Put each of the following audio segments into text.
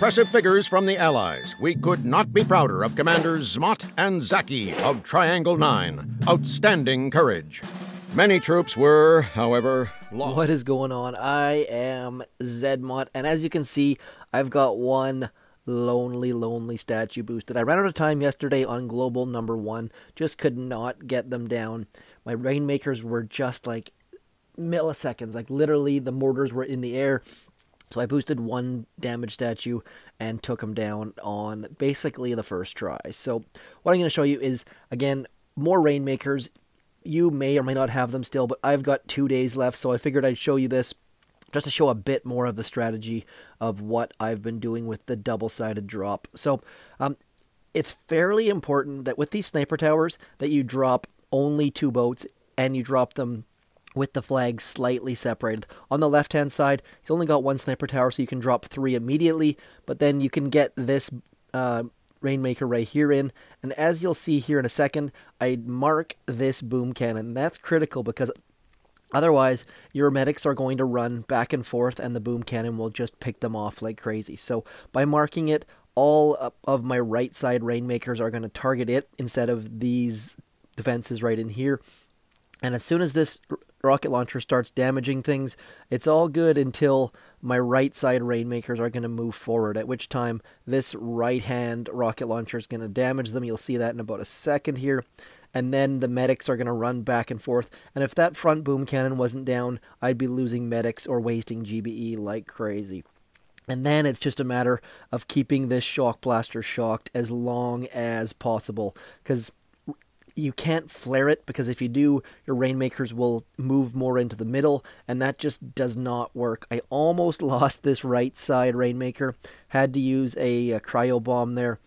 impressive figures from the Allies, we could not be prouder of Commanders Zmot and Zaki of Triangle Nine. Outstanding courage. Many troops were, however, lost. What is going on? I am Zmot, and as you can see, I've got one lonely statue boosted. I ran out of time yesterday on global number one. Just could not get them down. My Rainmakers were just like milliseconds. Like literally the mortars were in the air. So I boosted one damage statue and took him down on basically the first try. So what I'm going to show you is, again, more Rainmakers. You may or may not have them still, but I've got 2 days left, so I figured I'd show you this just to show a bit more of the strategy of what I've been doing with the double-sided drop. So it's fairly important that with these sniper towers that you drop only 2 boats and you drop them with the flags slightly separated. On the left-hand side, it's only got 1 sniper tower, so you can drop 3 immediately, but then you can get this Rainmaker right here in, and as you'll see here in a second, I'd mark this boom cannon. That's critical because otherwise your medics are going to run back and forth and the boom cannon will just pick them off like crazy. So by marking it, all of my right side Rainmakers are going to target it instead of these defenses right in here. And as soon as this rocket launcher starts damaging things, it's all good until my right side Rainmakers are going to move forward, at which time this right hand rocket launcher is going to damage them. You'll see that in about a second here. And then the medics are going to run back and forth. And if that front boom cannon wasn't down, I'd be losing medics or wasting GBE like crazy. And then it's just a matter of keeping this shock blaster shocked as long as possible, because you can't flare it, because if you do, your Rainmakers will move more into the middle, and that just does not work. I almost lost this right side Rainmaker, had to use a Cryobomb there,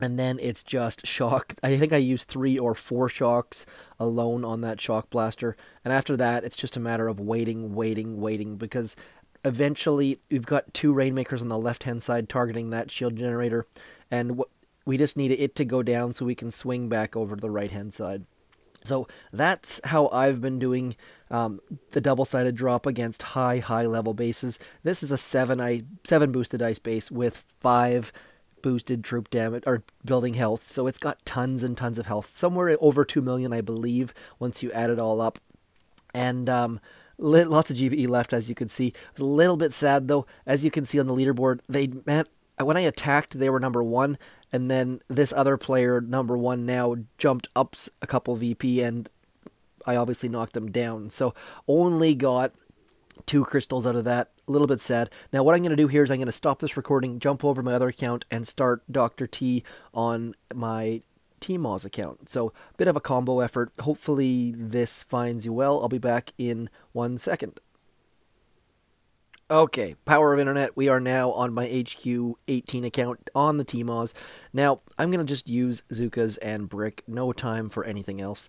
and then it's just shock. I think I used 3 or 4 shocks alone on that shock blaster, and after that, it's just a matter of waiting, because eventually we've got 2 Rainmakers on the left-hand side targeting that shield generator, and we just need it to go down so we can swing back over to the right-hand side. So that's how I've been doing the double-sided drop against high-level bases. This is a 7 boosted ice base with 5 boosted troop damage or building health. So it's got tons and tons of health, somewhere over 2 million, I believe, once you add it all up. And lots of GBE left, as you can see. It's a little bit sad, though. As you can see on the leaderboard, when I attacked, they were number 1. And then this other player, number 1 now, jumped up a couple VP, and I obviously knocked them down. So only got 2 crystals out of that. A little bit sad. Now what I'm going to do here is I'm going to stop this recording, jump over my other account, and start Dr. T on my TMoz account. So a bit of a combo effort. Hopefully this finds you well. I'll be back in 1 second. Okay, power of internet, we are now on my HQ18 account on the TMoz. Now, I'm going to just use Zukas and Brick, no time for anything else.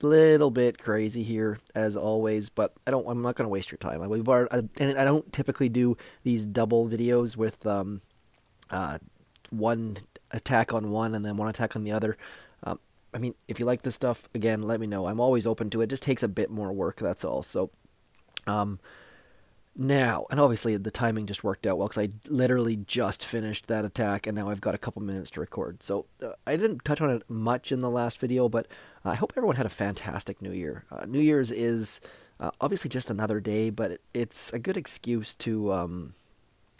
Little bit crazy here, as always, but I'm not going to waste your time. And I don't typically do these double videos with one attack on one and then one attack on the other. I mean, if you like this stuff, again, let me know. I'm always open to it. It just takes a bit more work, that's all. So, now, and obviously the timing just worked out well because I literally just finished that attack and now I've got a couple minutes to record. So I didn't touch on it much in the last video, but I hope everyone had a fantastic New Year. New Year's is obviously just another day, but it's a good excuse to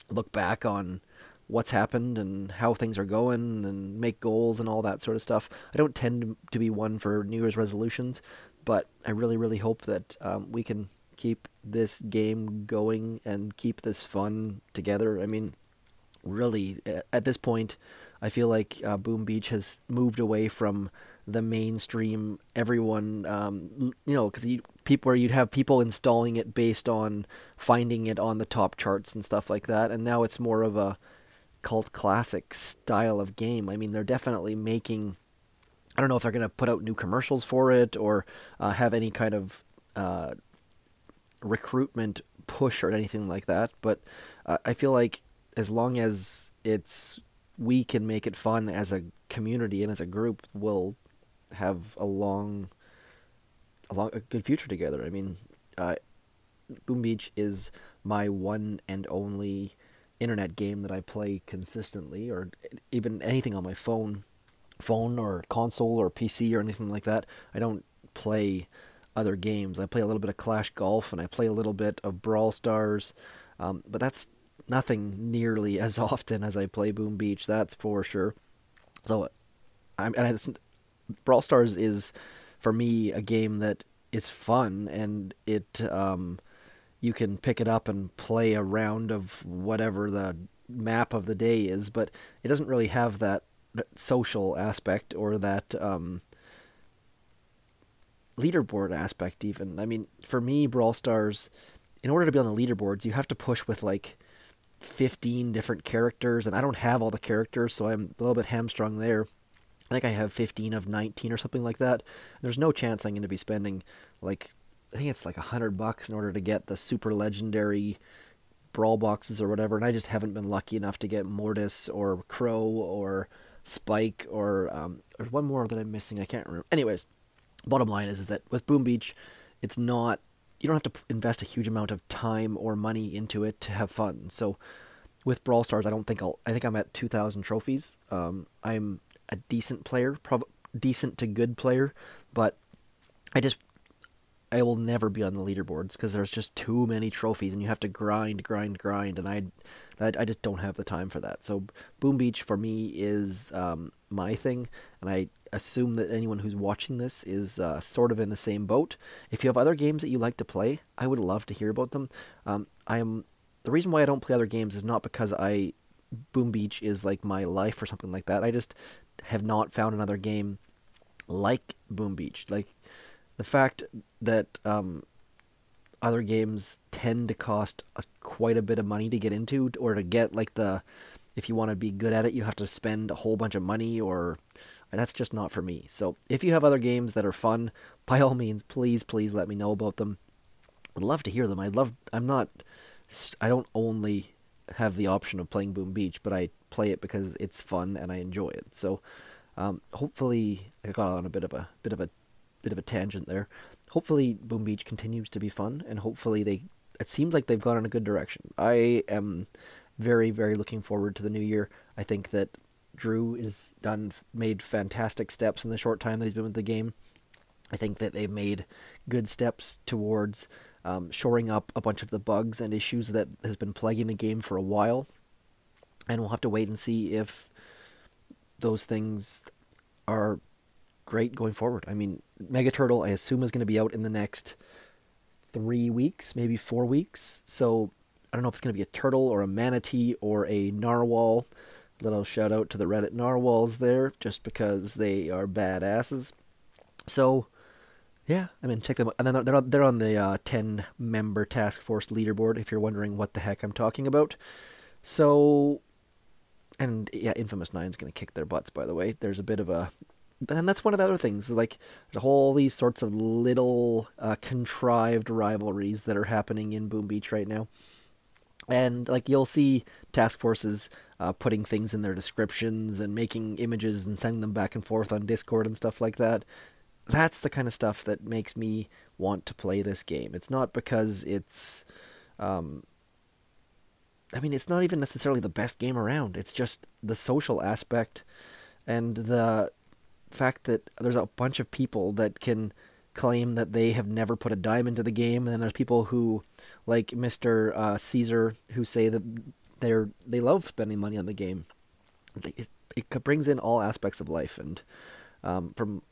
look back on what's happened and how things are going and make goals and all that sort of stuff. I don't tend to be one for New Year's resolutions, but I really hope that we can keep this game going and keep this fun together. I mean, really, at this point, I feel like Boom Beach has moved away from the mainstream. Everyone, you know, because you'd have people installing it based on finding it on the top charts and stuff like that, and now it's more of a cult classic style of game. I mean, they're definitely making, I don't know if they're going to put out new commercials for it or have any kind of recruitment push or anything like that, but I feel like as long as we can make it fun as a community and as a group, we'll have a good future together. I mean, Boom Beach is my one and only internet game that I play consistently, or even anything on my phone or console or PC or anything like that. I don't play other games. I play a little bit of Clash Golf and I play a little bit of Brawl Stars, but that's nothing nearly as often as I play Boom Beach, that's for sure. So Brawl Stars is, for me, a game that is fun, and it you can pick it up and play a round of whatever the map of the day is, but it doesn't really have that social aspect or that leaderboard aspect even. I mean, for me, Brawl Stars, in order to be on the leaderboards, you have to push with like 15 different characters, and I don't have all the characters, so I'm a little bit hamstrung there. I think I have 15 of 19 or something like that. There's no chance I'm going to be spending, like, I think it's like $100 in order to get the super legendary brawl boxes or whatever, and I just haven't been lucky enough to get Mortis or Crow or Spike or there's one more that I'm missing, I can't remember. Anyways, bottom line is that with Boom Beach, it's not, you don't have to invest a huge amount of time or money into it to have fun. So with Brawl Stars, I think I'm at 2,000 trophies. I'm a decent player, decent to good player, but I will never be on the leaderboards because there's just too many trophies and you have to grind, and I just don't have the time for that. So Boom Beach for me is my thing, and I assume that anyone who's watching this is sort of in the same boat. If you have other games that you like to play, I would love to hear about them. The reason why I don't play other games is not because Boom Beach is like my life or something like that. I just have not found another game like Boom Beach. Like, the fact that other games tend to cost quite a bit of money to get into, or to get, like, if you want to be good at it, you have to spend a whole bunch of money, and that's just not for me. So if you have other games that are fun, by all means, please let me know about them. I'd love to hear them. I don't only have the option of playing Boom Beach, but I play it because it's fun and I enjoy it. So hopefully I got on a bit of a tangent there. Hopefully Boom Beach continues to be fun, and hopefully it seems like they've gone in a good direction. I am very, very looking forward to the new year. I think that Drew is made fantastic steps in the short time that he's been with the game. I think that they've made good steps towards shoring up a bunch of the bugs and issues that has been plaguing the game for a while, and we'll have to wait and see if those things are great going forward. I mean, Mega Turtle, I assume, is going to be out in the next 3 weeks, maybe 4 weeks. So I don't know if it's going to be a turtle or a manatee or a narwhal. Little shout out to the Reddit narwhals there, just because they are badasses. So yeah, I mean, check them out. And then they're on the 10-member task force leaderboard, if you're wondering what the heck I'm talking about. So, and yeah, Infamous 9's going to kick their butts, by the way. There's a bit of a... And that's one of the other things, like, there's all these sorts of little contrived rivalries that are happening in Boom Beach right now. And, like, you'll see task forces putting things in their descriptions and making images and sending them back and forth on Discord and stuff like that. That's the kind of stuff that makes me want to play this game. It's not because it's... I mean, it's not even necessarily the best game around. It's just the social aspect and the fact that there's a bunch of people that can claim that they have never put a dime into the game, and then there's people who, like Mr. Caesar, who say that they love spending money on the game. It brings in all aspects of life, and from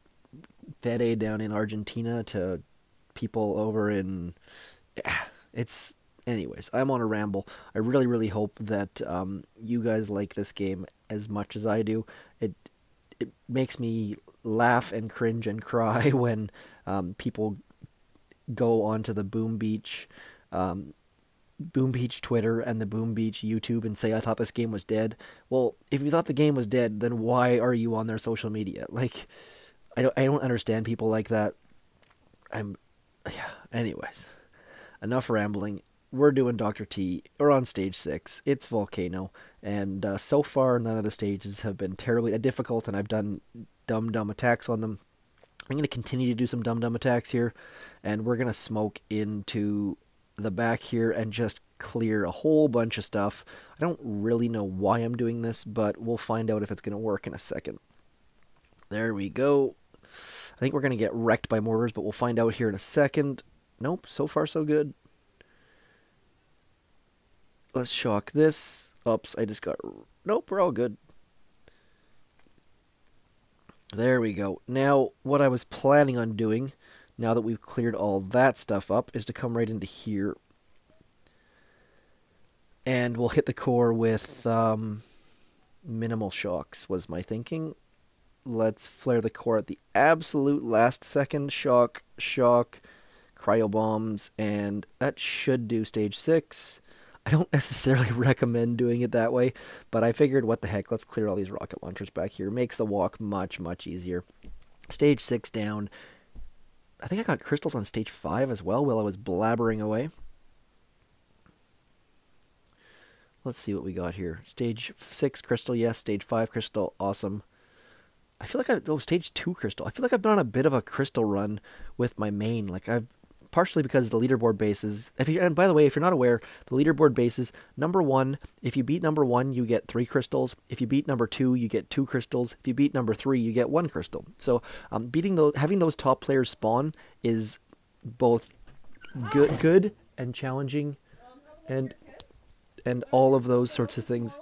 Fede down in Argentina to people over in... Anyways, I'm on a ramble. I really, really hope that you guys like this game as much as I do. It makes me laugh and cringe and cry when people go onto the Boom Beach Twitter and the Boom Beach YouTube and say, I thought this game was dead. Well, if you thought the game was dead, then why are you on their social media? Like, I don't understand people like that. Anyways, enough rambling. We're doing Dr. T. We're on stage 6. It's Volcano. And so far, none of the stages have been terribly difficult, and I've done dumb attacks on them. I'm going to continue to do some dumb attacks here, and we're going to smoke into the back here and just clear a whole bunch of stuff. I don't really know why I'm doing this, but we'll find out if it's going to work in a second. There we go. I think we're going to get wrecked by mortars, but we'll find out here in a second. Nope, so far so good. Let's shock this. Oops, I just got... Nope, we're all good. There we go. Now, what I was planning on doing, now that we've cleared all that stuff up, is to come right into here. And we'll hit the core with minimal shocks, was my thinking. Let's flare the core at the absolute last second. Shock, shock, cryobombs, and that should do stage 6. I don't necessarily recommend doing it that way, but I figured, what the heck, let's clear all these rocket launchers back here. Makes the walk much, much easier. Stage 6 down. I think I got crystals on stage 5 as well while I was blabbering away. Let's see what we got here. Stage 6 crystal, yes. Stage 5 crystal, awesome. I feel like I... Oh, stage 2 crystal. I feel like I've been on a bit of a crystal run with my main. Like, I've... Partially because the leaderboard bases... And by the way, if you're not aware, the leaderboard bases, number 1, if you beat number 1, you get 3 crystals. If you beat number 2, you get 2 crystals. If you beat number 3, you get 1 crystal. So beating those, having those top players spawn is both good and challenging and all of those sorts of things.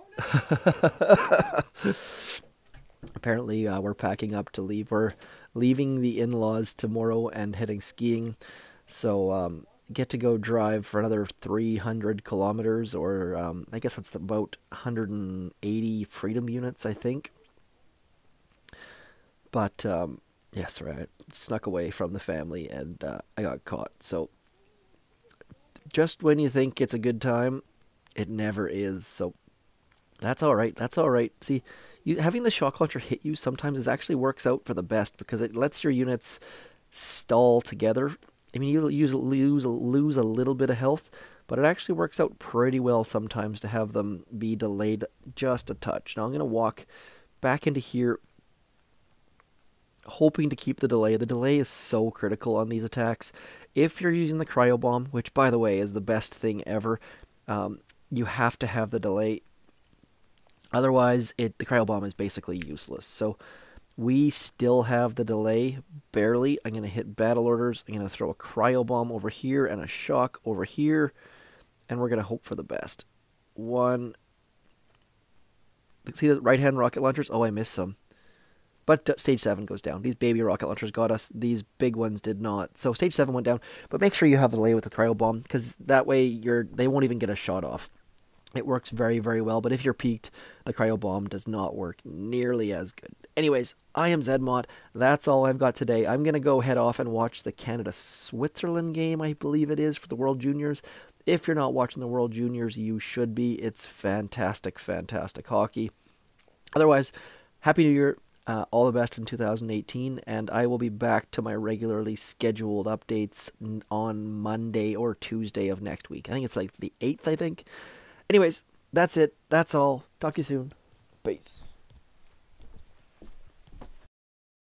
Apparently, we're packing up to leave. We're leaving the in-laws tomorrow and heading skiing. So get to go drive for another 300 kilometers, or I guess that's about 180 freedom units, I think. But yes, right, I snuck away from the family and I got caught. So just when you think it's a good time, it never is. So that's all right. That's all right. See, having the shock launcher hit you sometimes is actually works out for the best, because it lets your units stall together. I mean, you'll lose a little bit of health, but it actually works out pretty well sometimes to have them be delayed just a touch. Now I'm going to walk back into here, hoping to keep the delay. The delay is so critical on these attacks. If you're using the Cryobomb, which, by the way, is the best thing ever, you have to have the delay. Otherwise, the Cryobomb is basically useless. So... we still have the delay, barely. I'm going to hit battle orders. I'm going to throw a cryobomb over here and a shock over here. And we're going to hope for the best. One. See the right-hand rocket launchers? Oh, I missed some. But stage 7 goes down. These baby rocket launchers got us. These big ones did not. So stage 7 went down. But make sure you have the delay with the cryobomb, because that way they won't even get a shot off. It works very, very well. But if you're peaked, the cryobomb does not work nearly as good. Anyways, I am Zmot. That's all I've got today. I'm going to go head off and watch the Canada-Switzerland game, I believe it is, for the World Juniors. If you're not watching the World Juniors, you should be. It's fantastic, fantastic hockey. Otherwise, Happy New Year. All the best in 2018. And I will be back to my regularly scheduled updates on Monday or Tuesday of next week. I think it's like the 8th, I think. Anyways, that's it. That's all. Talk to you soon. Peace.